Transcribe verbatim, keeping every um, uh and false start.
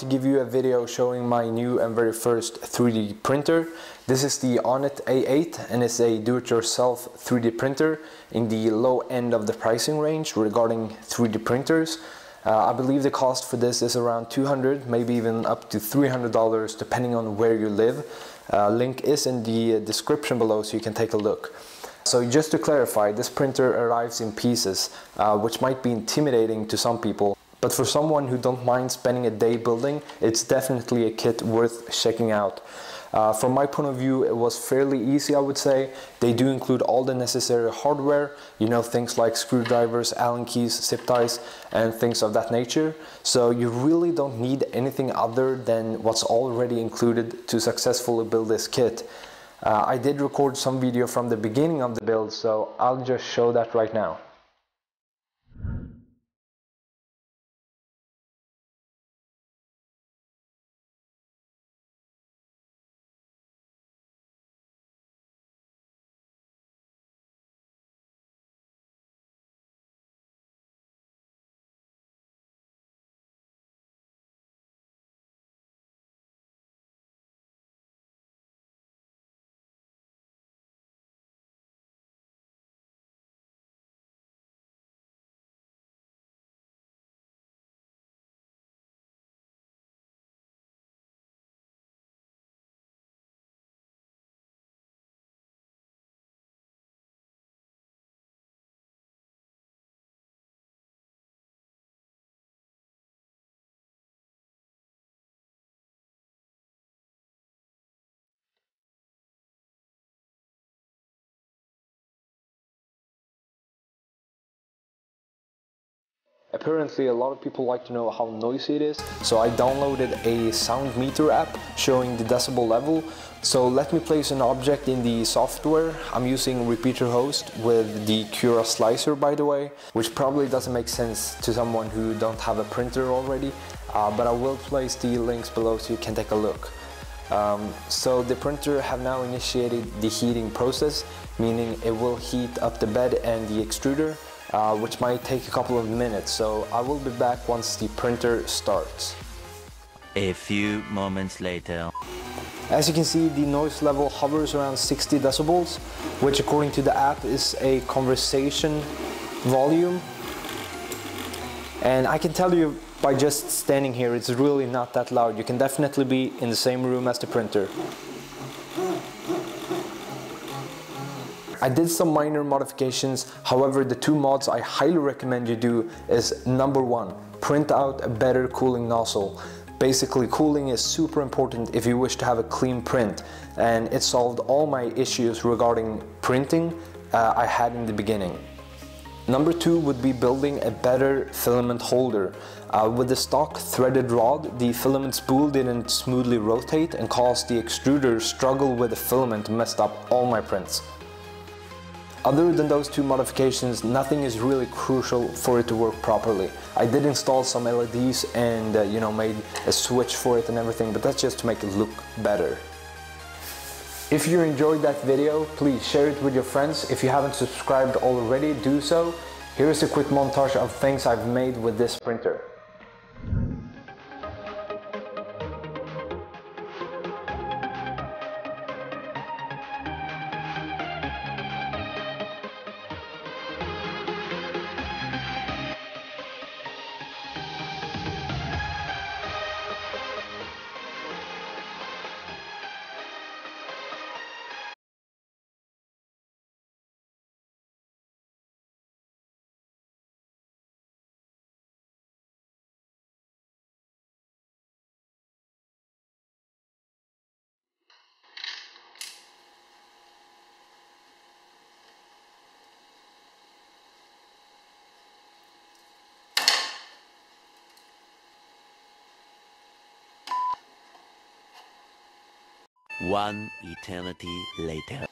To give you a video showing my new and very first three D printer. This is the Anet A eight and it's a do-it-yourself three D printer in the low end of the pricing range regarding three D printers. Uh, I believe the cost for this is around two hundred dollars, maybe even up to three hundred dollars depending on where you live. Uh, link is in the description below so you can take a look. So just to clarify, this printer arrives in pieces, uh, which might be intimidating to some people. But for someone who don't mind spending a day building, it's definitely a kit worth checking out. Uh, from my point of view, it was fairly easy, I would say. They do include all the necessary hardware, you know, things like screwdrivers, Allen keys, zip ties, and things of that nature. So you really don't need anything other than what's already included to successfully build this kit. Uh, I did record some video from the beginning of the build, so I'll just show that right now. Apparently a lot of people like to know how noisy it is, so I downloaded a sound meter app showing the decibel level. So let me place an object in the software. I'm using Repetier Host with the Cura slicer, by the way, which probably doesn't make sense to someone who don't have a printer already, uh, but I will place the links below so you can take a look. Um, so the printer have now initiated the heating process, meaning it will heat up the bed and the extruder. Uh, which might take a couple of minutes, so I will be back once the printer starts. A few moments later. As you can see, the noise level hovers around sixty decibels, which according to the app is a conversation volume. And I can tell you by just standing here, it's really not that loud. You can definitely be in the same room as the printer. I did some minor modifications, however the two mods I highly recommend you do is number one, print out a better cooling nozzle. Basically cooling is super important if you wish to have a clean print, and it solved all my issues regarding printing uh, I had in the beginning. Number two would be building a better filament holder. Uh, with the stock threaded rod, the filament spool didn't smoothly rotate and caused the extruder struggle with the filament, messed up all my prints. Other than those two modifications, nothing is really crucial for it to work properly. I did install some L E Ds and uh, you know, made a switch for it and everything, but that's just to make it look better. If you enjoyed that video, please share it with your friends. If you haven't subscribed already, do so. Here is a quick montage of things I've made with this printer. One eternity later.